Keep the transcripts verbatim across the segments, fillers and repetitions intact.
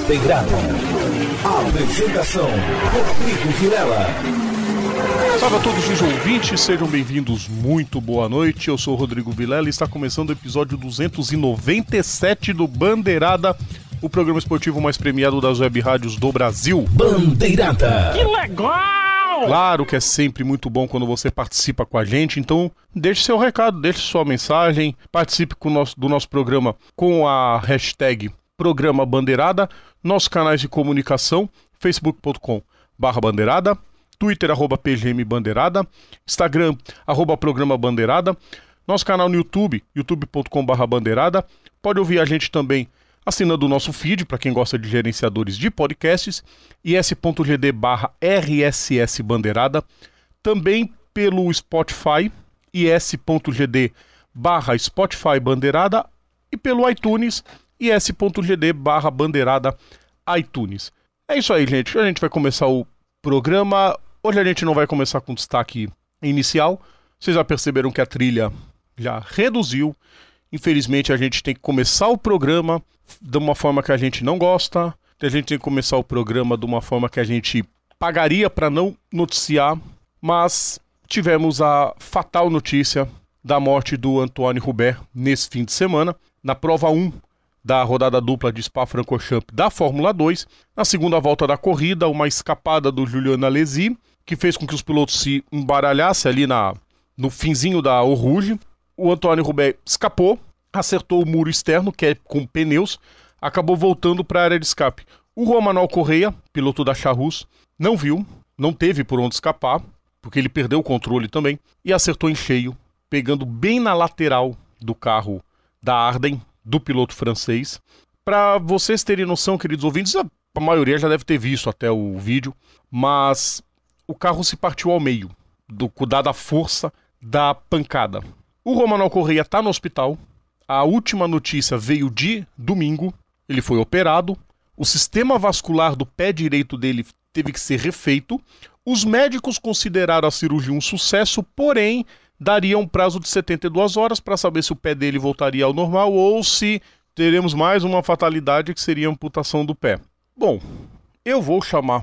Bandeirada. Apresentação, Rodrigo Vilela. Salve a todos os ouvintes, sejam bem-vindos, muito boa noite. Eu sou o Rodrigo Vilela e está começando o episódio duzentos e noventa e sete do Bandeirada, o programa esportivo mais premiado das web rádios do Brasil. Bandeirada! Que legal! Claro que é sempre muito bom quando você participa com a gente, então deixe seu recado, deixe sua mensagem, participe com o nosso, do nosso programa com a hashtag Programa Bandeirada, nossos canais de comunicação, facebook ponto com barra bandeirada, Twitter, arroba P G M Bandeirada, Instagram, arroba Programa Bandeirada, nosso canal no YouTube, youtube ponto com barra bandeirada, pode ouvir a gente também assinando o nosso feed, para quem gosta de gerenciadores de podcasts, is ponto g d barra r s s bandeirada, também pelo Spotify, is ponto g d barra spotify bandeirada, e pelo iTunes, is ponto g d barra bandeirada iTunes. É isso aí, gente. A gente vai começar o programa. Hoje a gente não vai começar com destaque inicial. Vocês já perceberam que a trilha já reduziu. Infelizmente a gente tem que começar o programa de uma forma que a gente não gosta, a gente tem que começar o programa de uma forma que a gente pagaria para não noticiar, mas tivemos a fatal notícia da morte do Anthoine Hubert nesse fim de semana, na prova um da rodada dupla de Spa-Francorchamps da Fórmula dois, na segunda volta da corrida, uma escapada do Julien Alesi, que fez com que os pilotos se embaralhassem ali na, no finzinho da Eau Rouge. O Anthoine Hubert escapou, acertou o muro externo, que é com pneus, acabou voltando para a área de escape. O Juan Manuel Correa, piloto da Charrus, não viu, não teve por onde escapar, porque ele perdeu o controle também, e acertou em cheio, pegando bem na lateral do carro da Arden, do piloto francês. Para vocês terem noção, queridos ouvintes, a maioria já deve ter visto até o vídeo, mas o carro se partiu ao meio, do, dada a força da pancada. O Juan Manuel Correa está no hospital, a última notícia veio de domingo, ele foi operado, o sistema vascular do pé direito dele teve que ser refeito, os médicos consideraram a cirurgia um sucesso, porém daria um prazo de setenta e duas horas para saber se o pé dele voltaria ao normal ou se teremos mais uma fatalidade que seria a amputação do pé. Bom, eu vou chamar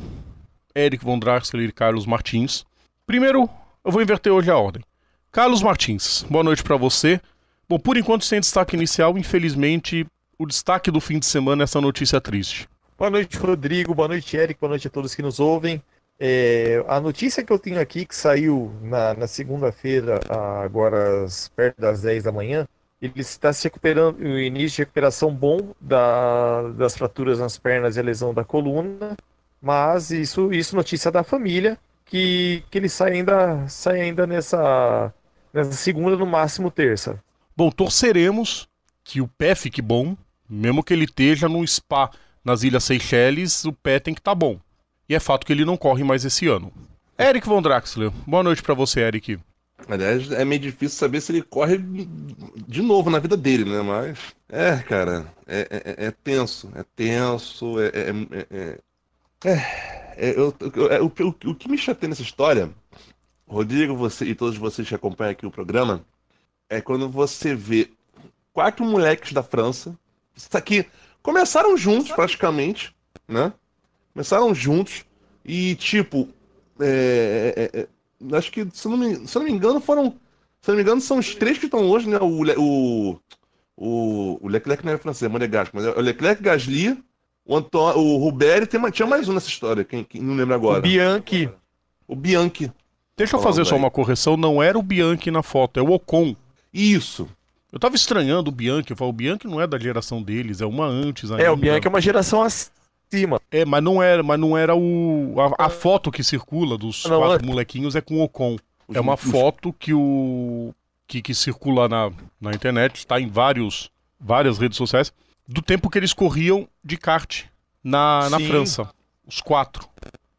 Eric Vondraxler e Carlos Martins. Primeiro, eu vou inverter hoje a ordem. Carlos Martins, boa noite para você. Bom, por enquanto sem destaque inicial, infelizmente, o destaque do fim de semana é essa notícia triste. Boa noite, Rodrigo, boa noite, Eric, boa noite a todos que nos ouvem. É, a notícia que eu tenho aqui, que saiu na, na segunda-feira, agora perto das dez da manhã, ele está se recuperando, o início de recuperação bom da, das fraturas nas pernas e a lesão da coluna, mas isso, isso notícia da família, que, que ele sai ainda, sai ainda nessa... nessa segunda, no máximo terça. Bom, torceremos que o pé fique bom, mesmo que ele esteja no Spa, nas Ilhas Seychelles, o pé tem que estar bom. E é fato que ele não corre mais esse ano. Eric Vondraxler, boa noite pra você, Eric. Aliás, é meio difícil saber se ele corre de novo na vida dele, né? Mas, é, cara, é, é, é tenso, é tenso, é... é, é, é, é eu, eu, eu, o, o, o que me chateia nessa história... Rodrigo, você e todos vocês que acompanham aqui o programa, é quando você vê quatro moleques da França, isso aqui, começaram juntos praticamente, né? Começaram juntos e, tipo, é, é, é, acho que, se eu, não me, se eu não me engano, foram, se eu não me engano, são os três que estão hoje, né? O, o, o, o Leclerc não é francês, é monegasco, mas é o Leclerc, Gasly, o, Antônio, o Hubert, tem, tinha mais um nessa história, quem, quem não lembra agora. O Bianchi. O Bianchi. Deixa eu fazer oh, só uma correção, não era o Bianchi na foto, é o Ocon. Isso. Eu tava estranhando o Bianchi, eu falo, o Bianchi não é da geração deles, é uma antes ainda. É, o Bianchi é uma geração acima. É, mas não era, mas não era o... A, a foto que circula dos não, quatro não. molequinhos é com o Ocon. É uma foto que o... Que, que circula na, na internet, tá em vários, várias redes sociais, do tempo que eles corriam de kart na, na França. Os quatro.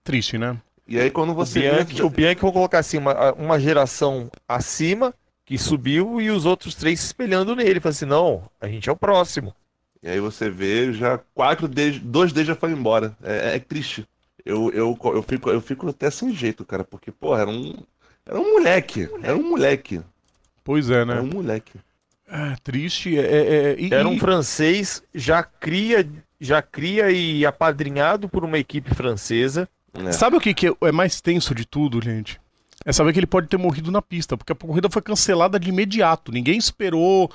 Triste, né? E aí quando você... O Bianchi, vê... o Bianchi vou colocar assim, uma, uma geração acima, que subiu, e os outros três se espelhando nele. Falando assim, não, a gente é o próximo. E aí você vê, já quatro deles, dois deles já foram embora. É, é triste. Eu, eu, eu, fico, eu fico até sem jeito, cara, porque, porra, era um, era um moleque. Era um moleque. Pois é, né? Era um moleque. É, triste. É, é, e, Era um francês, já cria, já cria e apadrinhado por uma equipe francesa. É. Sabe o que, que é mais tenso de tudo, gente? É saber que ele pode ter morrido na pista, porque a corrida foi cancelada de imediato. Ninguém esperou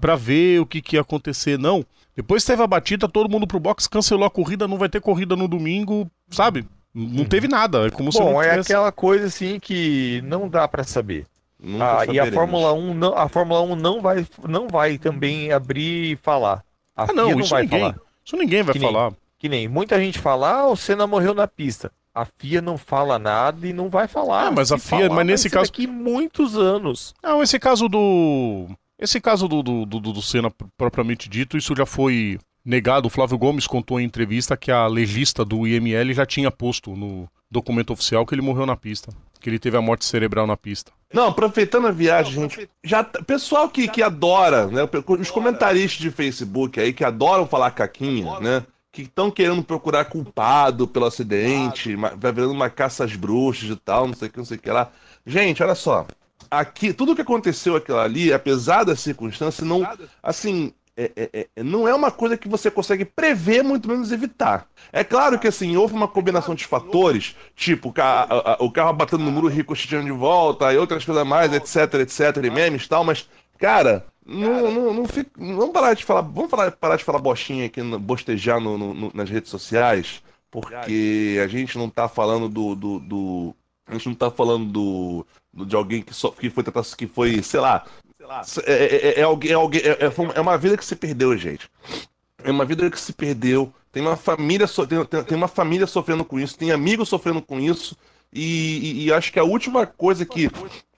pra ver o que, que ia acontecer, não. Depois teve a batida, todo mundo pro box, cancelou a corrida, não vai ter corrida no domingo, sabe? Não teve nada. É como Bom, se não tivesse... é aquela coisa assim que não dá pra saber. Ah, e a Fórmula um não, a Fórmula um não vai, não vai também abrir e falar. A ah, não, FIA não isso vai ninguém, falar. Isso ninguém vai que falar. Nem, que nem muita gente fala, ah, o Senna morreu na pista. A FIA não fala nada e não vai falar. Ah, mas a FIA, falar, mas nesse caso daqui muitos anos. Não, esse caso do, esse caso do do, do do Senna propriamente dito, isso já foi negado. O Flávio Gomes contou em entrevista que a legista do I M L já tinha posto no documento oficial que ele morreu na pista, que ele teve a morte cerebral na pista. Não, aproveitando a viagem, não, gente, já pessoal que que adora, né, os comentaristas de Facebook aí que adoram falar caquinha, né? Que estão querendo procurar culpado pelo acidente, vai ah, virando uma caça às bruxas e tal, não sei o que, não sei o que lá. Gente, olha só, aqui, tudo que aconteceu aquilo ali, apesar da circunstância, não, assim, é, é, é, não é uma coisa que você consegue prever, muito menos evitar. É claro que, assim, houve uma combinação de fatores, tipo, o, ca a, a, o carro batendo no muro, ricocheteando de volta, e outras coisas mais, etc, etc, e memes e tal, mas, cara... Não, não, não fica. Vamos parar de falar. Vamos falar, parar de falar bostinha aqui, bostejar no, no, nas redes sociais, porque a gente não tá falando do. do, do a gente não tá falando do, do de alguém que, só, que foi tentar. Que foi, sei lá. É, é, é, alguém, é, alguém, é, é uma vida que se perdeu, gente. É uma vida que se perdeu. Tem uma família, so, tem, tem uma família sofrendo com isso, tem amigos sofrendo com isso. E, e, e acho que a última coisa que.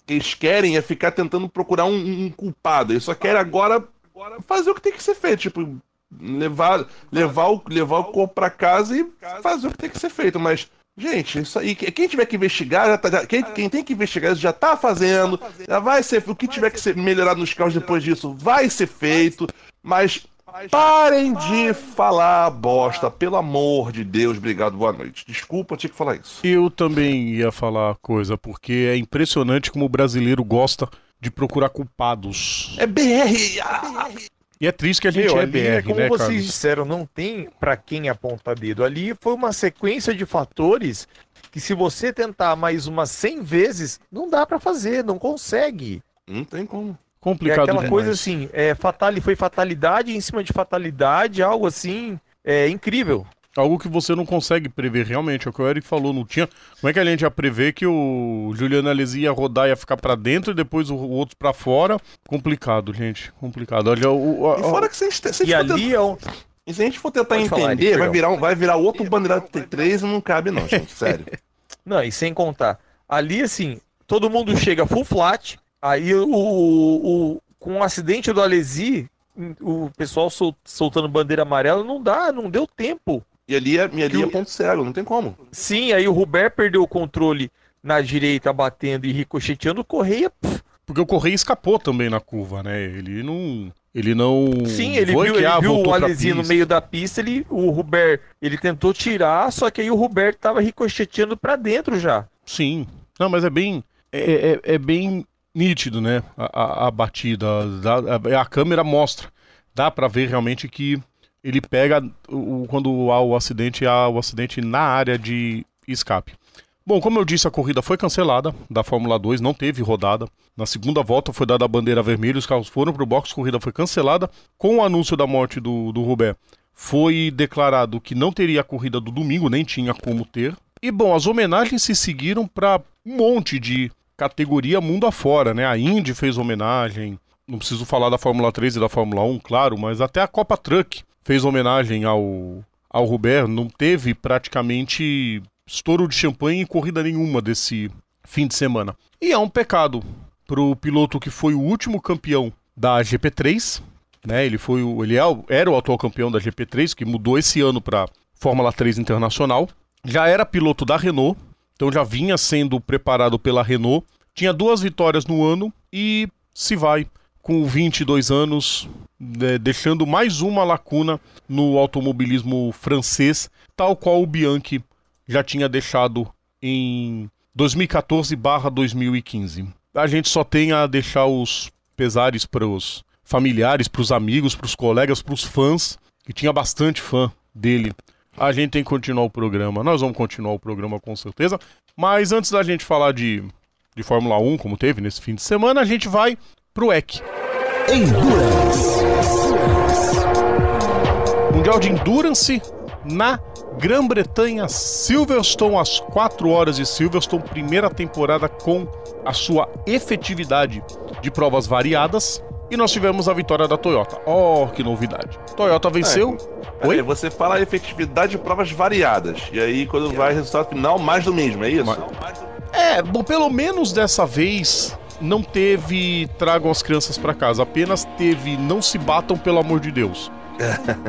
que eles querem é ficar tentando procurar um, um culpado. Eles só querem agora fazer o que tem que ser feito. Tipo, levar, levar, o, levar o corpo pra casa e fazer o que tem que ser feito. Mas, gente, isso aí... Quem tiver que investigar, já tá, já, quem, quem tem que investigar isso já tá fazendo. Já vai ser... O que tiver que ser melhorado nos carros depois disso vai ser feito. Mas parem de falar bosta. Pelo amor de Deus. Obrigado, boa noite. Desculpa, eu tinha que falar isso. Eu também ia falar coisa, porque é impressionante como o brasileiro gosta de procurar culpados. É B R! Ah. E é triste que a gente Meu, é B R, né, como né, vocês Carlos? Disseram, não tem pra quem apontar dedo. Ali foi uma sequência de fatores que se você tentar mais umas cem vezes, não dá pra fazer, não consegue. Não tem como. Complicado é aquela demais. Coisa assim, é, fatal, foi fatalidade em cima de fatalidade, algo assim, é incrível. Algo que você não consegue prever realmente, é o que o Eric falou, não tinha... Como é que a gente ia prever que o Julien Alesi ia rodar, ia ficar pra dentro e depois o outro pra fora? Complicado, gente, complicado. Olha, o, a, a... E fora que vocês... vocês e ali é um... E se a gente for tentar Pode entender, falar, vai, virar um, vai virar outro Bandeirada T três e não cabe não, gente, sério. Não, e sem contar, ali assim, todo mundo chega full flat... Aí o, o, o, com o acidente do Alesi, o pessoal sol, soltando bandeira amarela, não dá, não deu tempo. E ali é, e ali é ponto cego, não tem como. Sim, aí o Hubert perdeu o controle na direita, batendo e ricocheteando, o Correa... Pff. Porque o Correa escapou também na curva, né? Ele não... Ele não... Sim, ele viu, ele viu o Alesi no meio da pista, ele, o Hubert, ele tentou tirar, só que aí o Hubert tava ricocheteando pra dentro já. Sim. Não, mas é bem... É, é, é bem... nítido, né? A, a, a batida, a, a, a câmera mostra. Dá pra ver realmente que ele pega o, quando há o acidente, há o acidente na área de escape. Bom, como eu disse, a corrida foi cancelada da Fórmula dois, não teve rodada. Na segunda volta foi dada a bandeira vermelha, os carros foram pro box, a corrida foi cancelada. Com o anúncio da morte do, do Hubert, foi declarado que não teria a corrida do domingo, nem tinha como ter. E bom, as homenagens se seguiram pra um monte de... categoria mundo afora, né? A Indy fez homenagem, não preciso falar da Fórmula três e da Fórmula um, claro, mas até a Copa Truck fez homenagem ao, ao Hubert. Não teve praticamente estouro de champanhe e corrida nenhuma desse fim de semana. E é um pecado pro piloto que foi o último campeão da G P três, né? Ele, foi o, ele era o atual campeão da G P três, que mudou esse ano para Fórmula três Internacional. Já era piloto da Renault, então já vinha sendo preparado pela Renault. Tinha duas vitórias no ano e se vai com vinte e dois anos, né, deixando mais uma lacuna no automobilismo francês, tal qual o Bianchi já tinha deixado em dois mil e quatorze barra dois mil e quinze. A gente só tem a deixar os pesares para os familiares, para os amigos, para os colegas, para os fãs, que tinha bastante fã dele. A gente tem que continuar o programa, nós vamos continuar o programa com certeza, mas antes da gente falar de, de Fórmula um, como teve nesse fim de semana, a gente vai pro W E C. Endurance. Mundial de Endurance na Grã-Bretanha, Silverstone, às quatro horas de Silverstone, primeira temporada com a sua efetividade de provas variadas. E nós tivemos a vitória da Toyota. Oh, que novidade. Toyota venceu. É, Oi? Você fala efetividade de provas variadas. E aí, quando vai o resultado final, mais do mesmo, é isso? Mas... É, bom, pelo menos dessa vez não teve tragam as crianças pra casa. Apenas teve não se batam, pelo amor de Deus.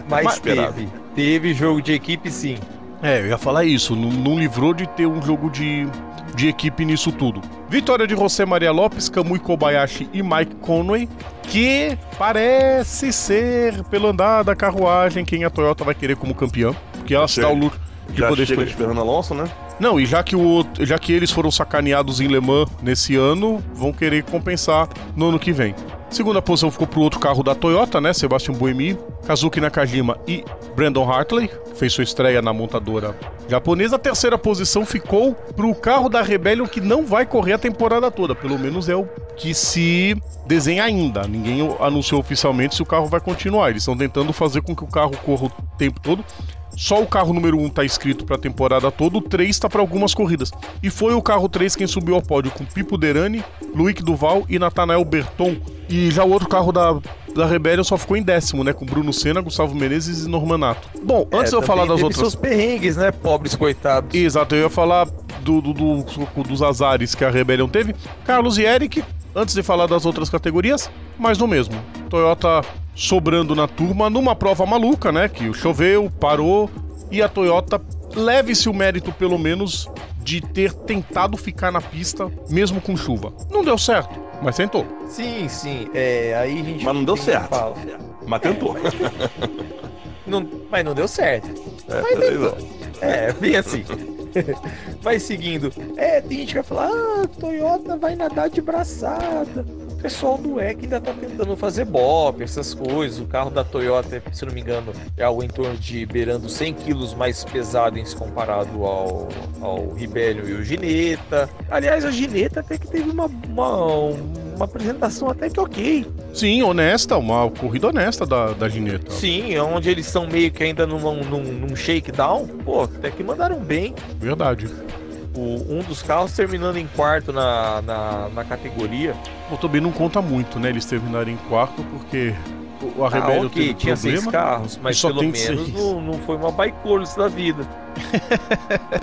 Mas, Mas teve. Teve jogo de equipe, sim. É, eu ia falar isso. Não, não livrou de ter um jogo de... de equipe nisso tudo. Vitória de José Maria Lopes, Kamui Kobayashi e Mike Conway, que parece ser, pelo andar da carruagem, quem a Toyota vai querer como campeão, porque ela está o lucro de já poder escolher. De Fernando Alonso, né? Não, e já que, o, já que eles foram sacaneados em Le Mans nesse ano, vão querer compensar no ano que vem. Segunda posição ficou pro outro carro da Toyota, né? Sebastian Buemi, Kazuki Nakajima e Brandon Hartley, que fez sua estreia na montadora japonesa. A terceira posição ficou pro carro da Rebellion, que não vai correr a temporada toda. Pelo menos é o que se desenha ainda. Ninguém anunciou oficialmente se o carro vai continuar. Eles estão tentando fazer com que o carro corra o tempo todo. Só o carro número um tá inscrito pra temporada toda, o três tá pra algumas corridas. E foi o carro três quem subiu ao pódio, com Pipo Derani, Luiz Duval e Nathanael Berton. E já o outro carro da, da Rebellion só ficou em décimo, né? Com Bruno Senna, Gustavo Menezes e Normanato. Bom, antes é, eu falar das outras... seus perrengues, né? Pobres coitados. Exato, eu ia falar do, do, do, dos azares que a Rebellion teve. Carlos e Eric, antes de falar das outras categorias, mais do mesmo. Toyota... sobrando na turma, numa prova maluca, né? Que choveu, parou, e a Toyota leve-se o mérito, pelo menos, de ter tentado ficar na pista, mesmo com chuva. Não deu certo, mas tentou. Sim, sim, é, aí a gente... Mas não deu certo, fala. mas tentou. É, mas... não, mas não deu certo. É, mas tentou. É, bem assim. Vai seguindo. É, tem gente que vai falar, ah, a Toyota vai nadar de braçada. O pessoal do W E C ainda tá tentando fazer bob, essas coisas. O carro da Toyota, se não me engano, é algo em torno de beirando cem quilos mais pesado em se comparado ao, ao Rebellion e o Ginetta. Aliás, a Ginetta até que teve uma, uma, uma apresentação até que ok. Sim, honesta, uma corrida honesta da, da Ginetta. Sim, onde eles são meio que ainda num, num, num shakedown, pô, até que mandaram bem. Verdade. O, um dos carros terminando em quarto na, na, na categoria. Bom, também não conta muito, né? Eles terminarem em quarto, porque a Rebellion ah, okay. teve tinha problema, seis carros, mas pelo menos não, não foi uma ByKolles da vida.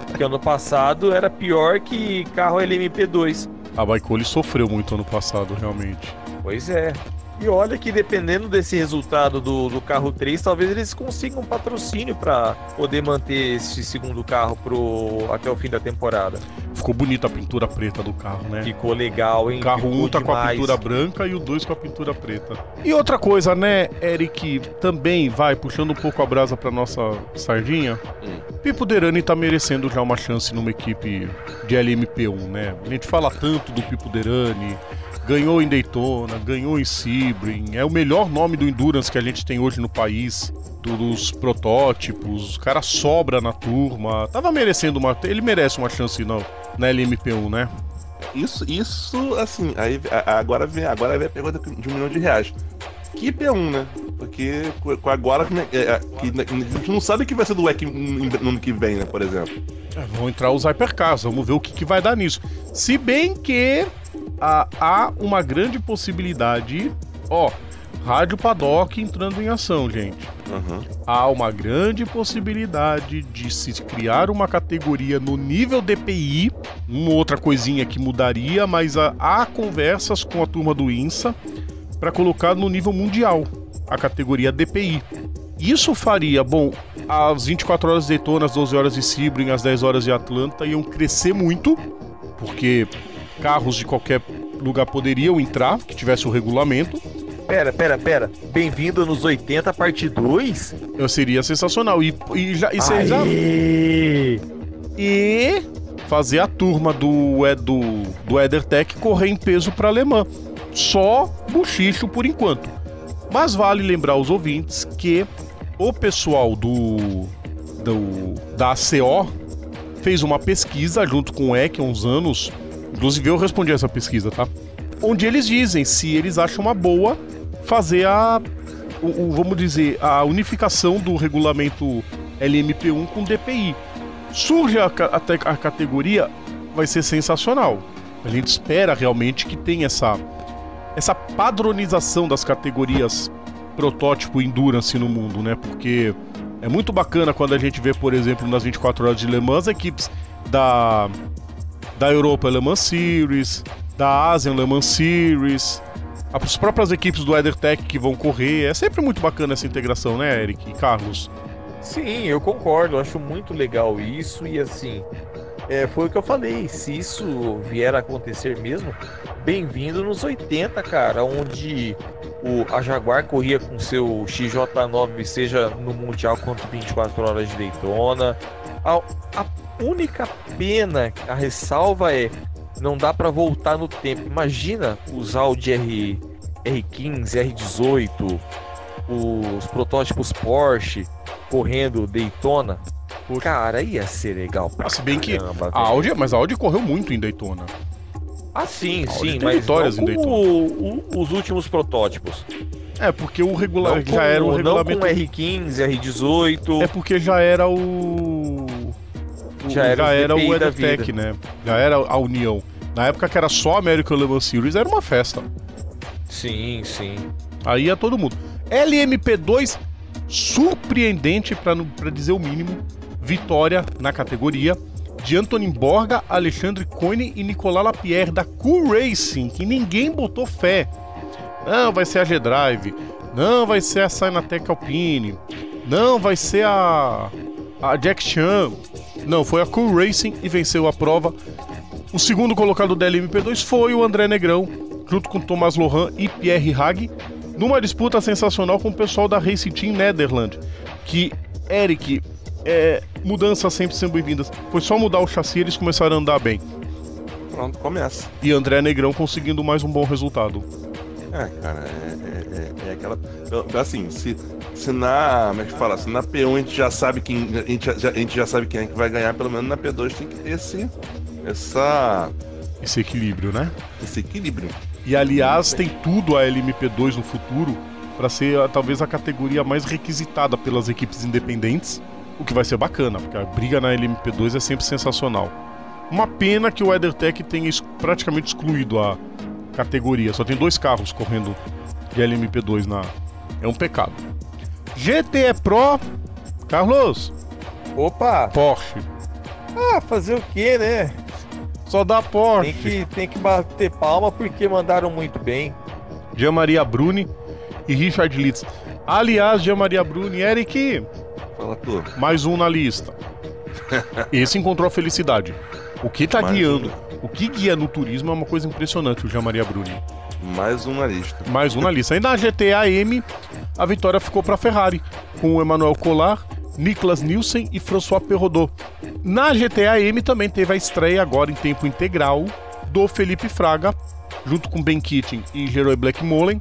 Porque ano passado era pior que carro L M P dois. A ByKolles sofreu muito ano passado, realmente. Pois é. E olha que dependendo desse resultado do, do carro três, talvez eles consigam um patrocínio para poder manter esse segundo carro pro, até o fim da temporada. Ficou bonita a pintura preta do carro, né? Ficou legal, hein? O carro um tá com a pintura branca e o dois com a pintura preta. E outra coisa, né, Eric, também vai puxando um pouco a brasa para nossa sardinha. Hum. Pipo Derani tá merecendo já uma chance numa equipe de L M P um, né? A gente fala tanto do Pipo Derani... Ganhou em Daytona, ganhou em Sebring, é o melhor nome do Endurance que a gente tem hoje no país, dos protótipos, o cara sobra na turma, tava merecendo uma, ele merece uma chance não, na L M P um, né? Isso, isso, assim, aí, agora, vem, agora vem a pergunta de um milhão de reais. Que P um, né? Porque agora que, que, a gente não sabe o que vai ser do W E C no ano que vem, né, por exemplo. É, vão entrar os Hypercars, vamos ver o que, que vai dar nisso. Se bem que... há uma grande possibilidade, ó, Rádio Paddock entrando em ação, gente. Uhum. Há uma grande possibilidade de se criar uma categoria no nível D P I, uma outra coisinha que mudaria, mas há, há conversas com a turma do I N S A para colocar no nível mundial a categoria D P I. Isso faria, bom, às vinte e quatro horas de Daytona, às doze horas de Sebring, às dez horas de Atlanta iam crescer muito, porque... carros de qualquer lugar poderiam entrar, que tivesse o regulamento. Pera, pera, pera. Bem-vindo nos oitenta, parte dois? Eu seria sensacional. E, e, já, e, já... e fazer a turma do, é, do, do WeatherTech correr em peso para Le Mans. Só buchicho por enquanto. Mas vale lembrar aos ouvintes que o pessoal do, do da A C O fez uma pesquisa junto com o W E C há uns anos, inclusive eu respondi essa pesquisa, tá? Onde eles dizem se eles acham uma boa fazer a, o, o, vamos dizer, a unificação do regulamento L M P um com D P I. Surge a, a, a categoria, vai ser sensacional. A gente espera realmente que tenha essa, essa padronização das categorias protótipo Endurance no mundo, né? Porque é muito bacana quando a gente vê, por exemplo, nas vinte e quatro horas de Le Mans, equipes da, da Europa Le Mans Series, da Asian Le Mans Series, as próprias equipes do WeatherTech que vão correr. É sempre muito bacana essa integração, né, Eric e Carlos? Sim, eu concordo, eu acho muito legal isso e assim... É, foi o que eu falei, se isso vier a acontecer mesmo, bem-vindo nos oitenta, cara, onde o, a Jaguar corria com seu X J nove, seja no Mundial quanto vinte e quatro horas de Daytona. A, a única pena, a ressalva é, não dá para voltar no tempo. Imagina os Audi R, R quinze, R dezoito, os protótipos Porsche correndo Daytona. Cara, ia ser legal pra se bem caramba, que a Audi, mas a Audi correu muito em Daytona. Ah, sim, sim, mas como os últimos protótipos. É, porque o regular não já com, era o não regulamento... Não com R quinze, R dezoito... É porque já era o... o já era, já era o WeatherTech, né? Já era a união. Na época que era só a American Le Mans Series, era uma festa. Sim, sim. Aí é todo mundo. L M P dois, surpreendente, pra, pra dizer o mínimo... Vitória na categoria de Antonin Borga, Alexandre Coyne e Nicolas Lapierre da Cool Racing, que ninguém botou fé. Não vai ser a G-Drive, não vai ser a Sinatec Alpine, não vai ser a, a Jack Chan. Não, foi a Cool Racing e venceu a prova. O segundo colocado da L M P dois foi o André Negrão, junto com Thomas Lohan e Pierre Hag, numa disputa sensacional com o pessoal da Racing Team Netherland, que Eric... É, mudanças sempre sendo bem-vindas. Foi só mudar o chassi e eles começaram a andar bem. Pronto, começa. E André Negrão conseguindo mais um bom resultado. É, cara, é, é, é aquela... Assim, se, se na... Como é que fala? Se na P um a gente já sabe quem... A gente já, a gente já sabe quem é que vai ganhar, pelo menos na P dois tem que ter esse... Essa... Esse equilíbrio, né? Esse equilíbrio. E aliás, tem tudo a L M P dois no futuro pra ser talvez a categoria mais requisitada pelas equipes independentes. O que vai ser bacana, porque a briga na L M P dois é sempre sensacional. Uma pena que o WeatherTech tenha praticamente excluído a categoria. Só tem dois carros correndo de L M P dois na... É um pecado. G T E Pro, Carlos. Opa! Porsche. Ah, fazer o quê, né? Só dá Porsche. Tem que, tem que bater palma porque mandaram muito bem. Gianmaria Bruni e Richard Litz. Aliás, Gianmaria Bruni e Eric... Mais um na lista. Esse encontrou a felicidade. O que tá mais guiando, um. O que guia no turismo é uma coisa impressionante, o Gianmaria Bruni. Mais um na lista. Mais um na lista. E na G T A M, a vitória ficou pra Ferrari, com o Emmanuel Collard, Niklas Nielsen e François Perrodot. Na G T A M também teve a estreia agora em tempo integral do Felipe Fraga, junto com Ben Keating e Jeroen Blackmolen,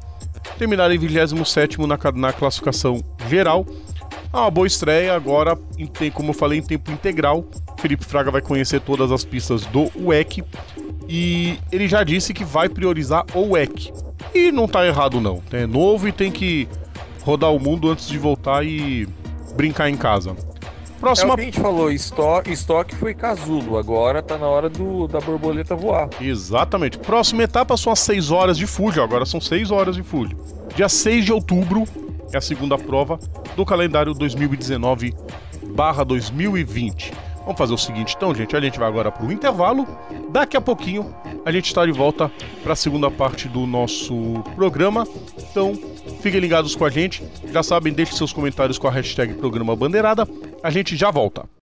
terminaram em vigésimo sétimo na, na classificação geral. Ah, uma boa estreia agora, como eu falei, em tempo integral. Felipe Fraga vai conhecer todas as pistas do W E C e ele já disse que vai priorizar o W E C. E não tá errado não, é novo e tem que rodar o mundo antes de voltar e brincar em casa. Próxima... É o que a gente falou, estoque, estoque foi casulo, agora tá na hora do, da borboleta voar. Exatamente. Próxima etapa são as seis horas de Fuji, agora são seis horas de Fuji. Dia seis de outubro é a segunda prova do calendário dois mil e dezenove barra dois mil e vinte. Vamos fazer o seguinte então, gente, a gente vai agora para o intervalo. Daqui a pouquinho a gente está de volta para a segunda parte do nosso programa. Então fiquem ligados com a gente. Já sabem, deixem seus comentários com a hashtag Programa Bandeirada. A gente já volta.